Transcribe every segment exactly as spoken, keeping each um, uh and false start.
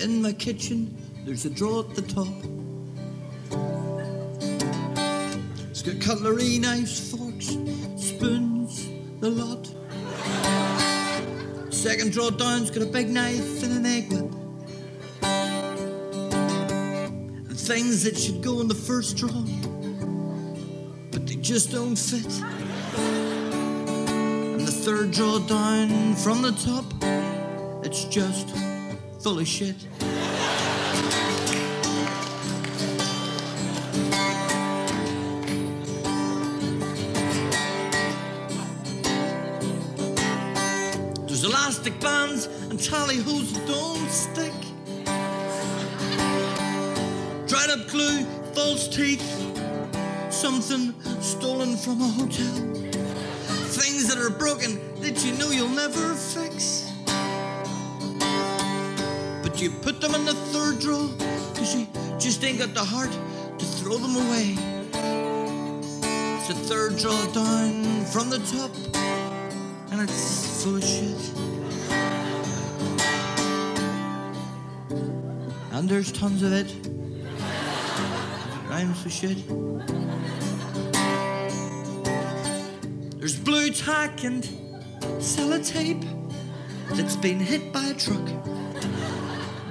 In my kitchen, there's a drawer at the top. It's got cutlery, knives, forks, spoons, the lot. Second drawer down's got a big knife and an egg whip. And things that should go in the first drawer, but they just don't fit. And the third drawer down from the top, it's just full of shit. There's elastic bands and tally holes that don't stick. Dried up glue, false teeth, something stolen from a hotel. Things that are broken that you know you'll never fix. You put them in the third drawer, cause you just ain't got the heart to throw them away. It's the third drawer down from the top, and it's full of shit. And there's tons of it. It rhymes with shit. There's blue tack and sellotape that's been hit by a truck.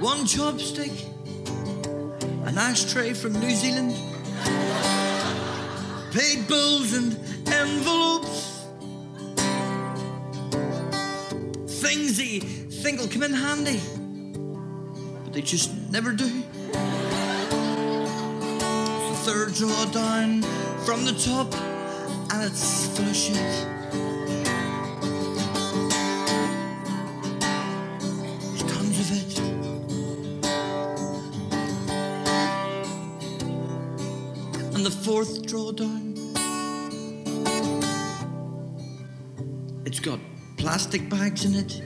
One chopstick, an ashtray from New Zealand, paid bills and envelopes, things that you think will come in handy, but they just never do. It's the third drawer down from the top, and it's full of shit. There's tons of it. And the fourth drawer down, it's got plastic bags in it.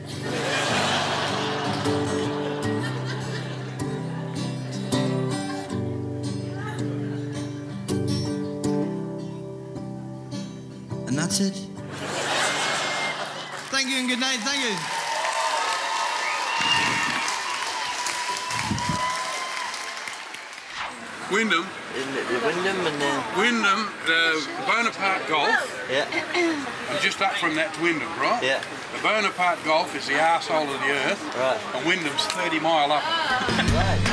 And that's it. Thank you and good night. Thank you. Wyndham. Wyndham and then... Wyndham, the Bonaparte Gulf. Yeah. And just up from that to Wyndham, right? Yeah. The Bonaparte Gulf is the arsehole of the earth. Right. And Wyndham's thirty mile up. Right.